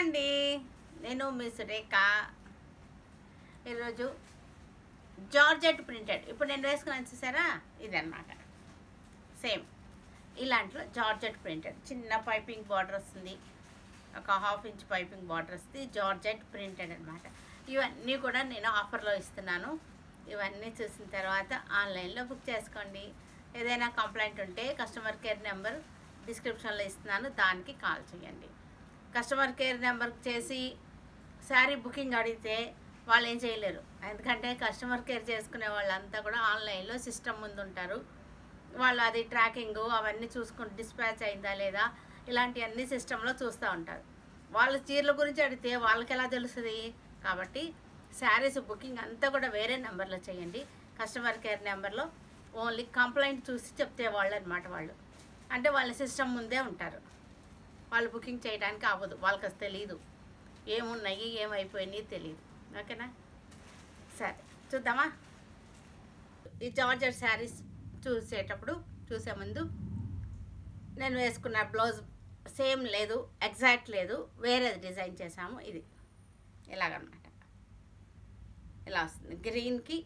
అండి, నేను మిస్ రేఖా. ఈరోజు జార్జెట్ ప్రింటెడ్, ఇప్పుడు నేను వేసుకున్నాను చూసారా, ఇదన్నమాట సేమ్ ఇలాంటిలో జార్జెట్ ప్రింటెడ్. చిన్న పైపింగ్ బార్డర్ వస్తుంది, ఒక ½ ఇంచ్ పైపింగ్ బార్డర్ వస్తుంది, జార్జెట్ ప్రింటెడ్ అనమాట. ఇవన్నీ కూడా నేను ఆఫర్లో ఇస్తున్నాను. ఇవన్నీ చూసిన తర్వాత ఆన్లైన్లో బుక్ చేసుకోండి. ఏదైనా కంప్లైంట్ ఉంటే కస్టమర్ కేర్ నెంబర్ డిస్క్రిప్షన్లో ఇస్తున్నాను, దానికి కాల్ చేయండి. కస్టమర్ కేర్ నెంబర్కి చేసి శారీ బుకింగ్ అడిగితే వాళ్ళు ఏం చేయలేరు, ఎందుకంటే కస్టమర్ కేర్ చేసుకునే వాళ్ళంతా కూడా ఆన్లైన్లో సిస్టమ్ ముందు ఉంటారు. వాళ్ళు అది ట్రాకింగ్ అవన్నీ చూసుకుని డిస్పాచ్ అయిందా లేదా ఇలాంటివన్నీ సిస్టంలో చూస్తూ ఉంటారు. వాళ్ళ చీరల గురించి అడిగితే వాళ్ళకి ఎలా తెలుస్తుంది? కాబట్టి శారీస్ బుకింగ్ అంతా కూడా వేరే నెంబర్లో చేయండి. కస్టమర్ కేర్ నెంబర్లో ఓన్లీ కంప్లైంట్ చూసి చెప్తే వాళ్ళు అనమాట. వాళ్ళు అంటే వాళ్ళ సిస్టమ్ ముందే ఉంటారు, వాళ్ళు బుకింగ్ చేయడానికి అవ్వదు, వాళ్ళకి అసలు తెలీదు ఏమున్నాయి ఏమైపోయినాయి తెలియదు. ఓకేనా? సరే చూద్దామా. ఈ జార్జెట్ శారీస్ చూసే ముందు నేను వేసుకున్న బ్లౌజ్ సేమ్ లేదు, ఎగ్జాక్ట్ లేదు, వేరేది డిజైన్ చేసాము. ఇది ఇలాగనమాట, ఇలా వస్తుంది. గ్రీన్కి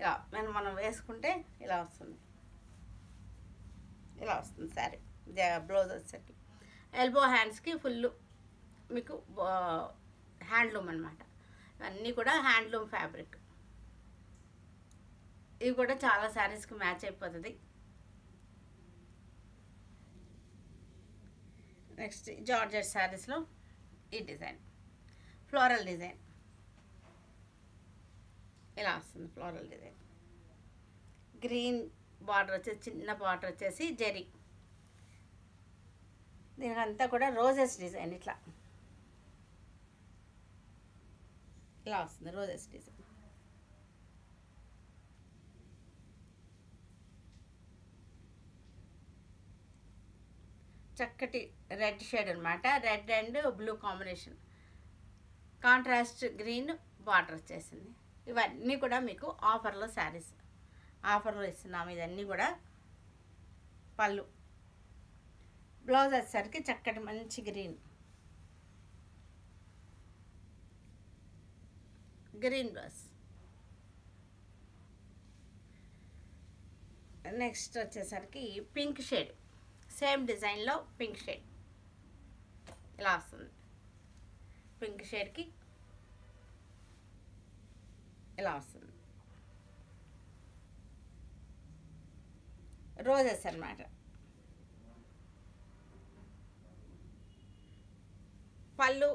ఇలా మనం వేసుకుంటే ఇలా వస్తుంది, ఇలా వస్తుంది శారీ. బ్లౌజ్ వచ్చేసరికి ఎల్బో హ్యాండ్స్కి ఫుల్ మీకు హ్యాండ్లూమ్ అనమాట. ఇవన్నీ కూడా హ్యాండ్లూమ్ ఫ్యాబ్రిక్. ఇవి కూడా చాలా శారీస్కి మ్యాచ్ అయిపోతుంది. నెక్స్ట్ జార్జెట్ శారీస్లో ఈ డిజైన్ ఫ్లోరల్ డిజైన్ ఇలా వస్తుంది. ఫ్లోరల్ డిజైన్ గ్రీన్ బార్డర్ వచ్చేసి, చిన్న బార్డర్ వచ్చేసి జెరీ. దీనికంతా కూడా రోజెస్ డిజైన్ ఇట్లా ఇలా వస్తుంది. రోజెస్ డిజైన్ చక్కటి రెడ్ షేడ్ అనమాట. Red and blue combination, contrast green border వచ్చేసింది. ఇవన్నీ కూడా మీకు ఆఫర్లో శారీస్, ఆఫర్లో ఇస్తున్నాము. ఇవన్నీ కూడా పళ్ళు. బ్లౌజ్ వచ్చేసరికి చక్కటి మంచి గ్రీన్, గ్రీన్ బ్లౌజ్. నెక్స్ట్ వచ్చేసరికి పింక్ షేడ్, సేమ్ డిజైన్లో పింక్ షేడ్ ఇలా వస్తుంది. పింక్ షేడ్కి ఇలా వస్తుంది. రోజెస్ అన్నమాట. పళ్ళు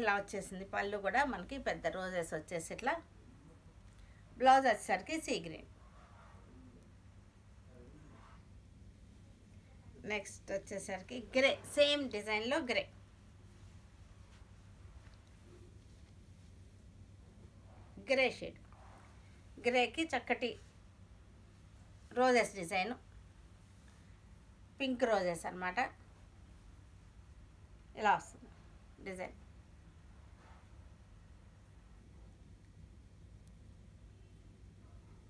ఇలా వచ్చేసింది. పళ్ళు కూడా మనకి పెద్ద రోజెస్ వచ్చేసి ఇట్లా. బ్లౌజ్ వచ్చేసరికి సీ గ్రీన్. నెక్స్ట్ వచ్చేసరికి గ్రే, సేమ్ డిజైన్లో గ్రే. గ్రే షేడ్, గ్రేకి చక్కటి రోజెస్ డిజైన్, పింక్ రోజెస్ అన్నమాట. ఇలా వస్తుంది డిజైన్.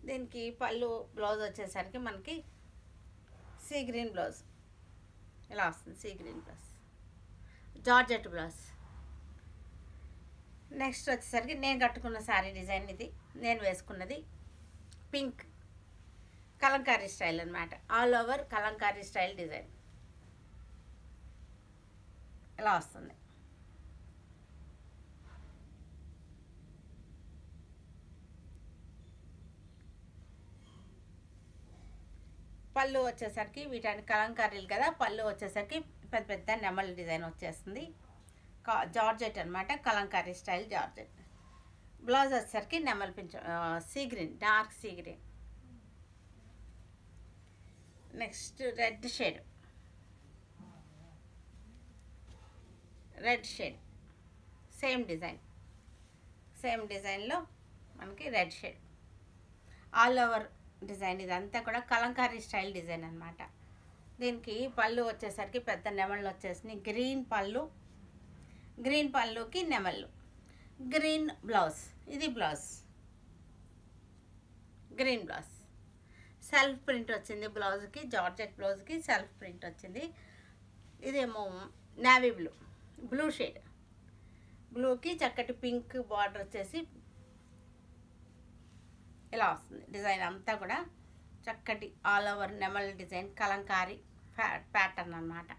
దీనికి పళ్ళు బ్లౌజ్ వచ్చేసరికి మనకి సీ గ్రీన్ బ్లౌజ్ ఇలా వస్తుంది. Sea green blouse, georgette blouse. Next వచ్చేసరికి నేను కట్టుకున్న శారీ డిజైన్ ఇది. నేను వేసుకున్నది పింక్, కలంకారీ స్టైల్ అన్నమాట. All over Kalamkari style design ఇలా వస్తుంది. పళ్ళు వచ్చేసరికి వీటిని కలంకారీలు కదా, పళ్ళు వచ్చేసరికి పెద్ద పెద్ద నెమలి డిజైన్ వచ్చేస్తుంది. జార్జెట్ అనమాట, కలంకారీ స్టైల్ జార్జెట్. బ్లౌజ్ వచ్చేసరికి నెమలి పింఛ, sea green, dark sea green. Next red shade, red shade same design. Same డిజైన్లో మనకి red shade. All over design ఇదంతా కూడా కలంకారీ స్టైల్ డిజైన్ అనమాట. దీనికి పళ్ళు వచ్చేసరికి పెద్ద నెమళ్ళు వచ్చేసినాయి. గ్రీన్ పళ్ళు, గ్రీన్ పళ్ళుకి నెమళ్ళు, గ్రీన్ బ్లౌజ్. ఇది blouse green blouse. Self print వచ్చింది బ్లౌజ్కి, జార్జెట్ బ్లౌజ్కి సెల్ఫ్ ప్రింట్ వచ్చింది. ఇదేమో navy blue, blue shade. Blue ki chakkati pink border chesi ila vastundi design anta kuda chakkati all over nemal design kalamkari pattern annamata.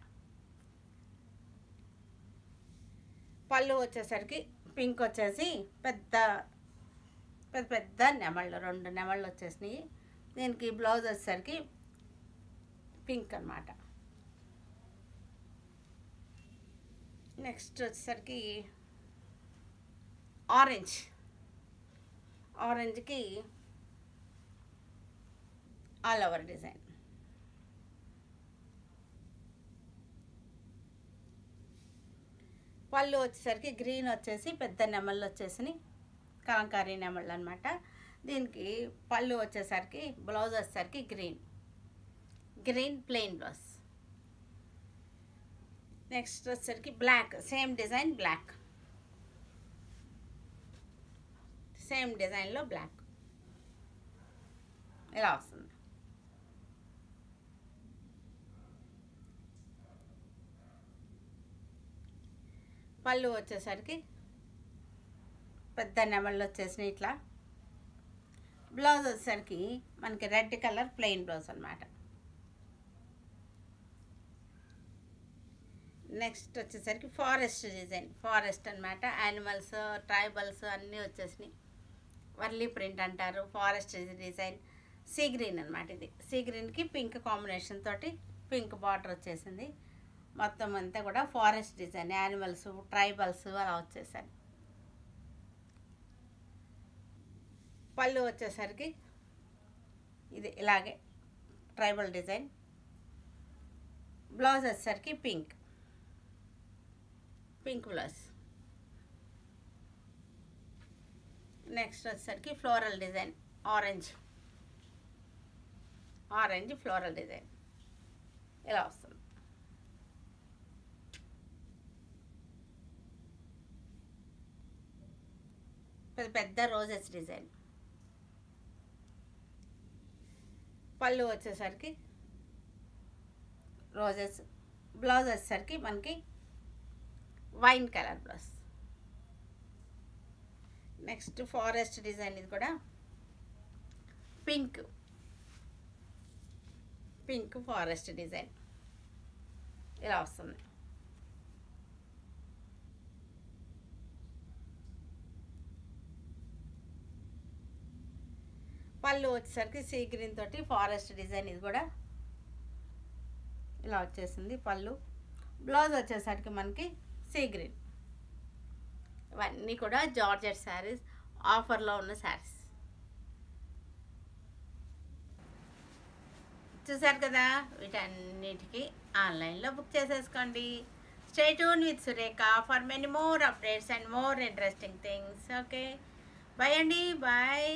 Pallu vachesariki pink vachesi pedda nemal rendu nemal vachesni. Deeniki blouse vachesariki pink annamata. Next vachesariki orange ki all over design. Pallu vachesariki green vachesi pedda nemal vachesini kalamkari nemal annamata. Deeniki pallu vachesariki blouse vachesariki green plain blouse. Next vachesariki black, same design black. Same design lo black ila vastundi. Pallu vachesariki pedda nemallu vachesini itla. Blouse vachesariki manaki red color plain blouse annamata. Next vachesariki forest design, forest annamata. Animals, tribals anni vachesini. Varli print antaru, forest design, sea green annamata. Idi sea green ki pink combination toti pink border vachesindi. Mottam anta kuda forest design, animals, tribals ala vachesani. Pallu vachesariki idi ilage tribal design. Blouse vachesariki pink blouse. Next vachesariki floral design, orange floral design ila vastundi. Pedda roses design. Pallu vachesariki roses. Blouse vachesariki manaki wine color blouse. Next forest design is kuda pink forest design ila vastundi. Pallu vachesariki sea green toti forest design is kuda ila vachesindi pallu. Blouse vachesariki manaki sea green. ఇవన్నీ కూడా georgette saris, ఆఫర్లో ఉన్న శారీస్. చూసారు కదా, వీటన్నిటికీ ఆన్లైన్లో book చేసేసుకోండి. Stay tune with Surekha for many more updates and more interesting things. Okay, bye అండి, బాయ్.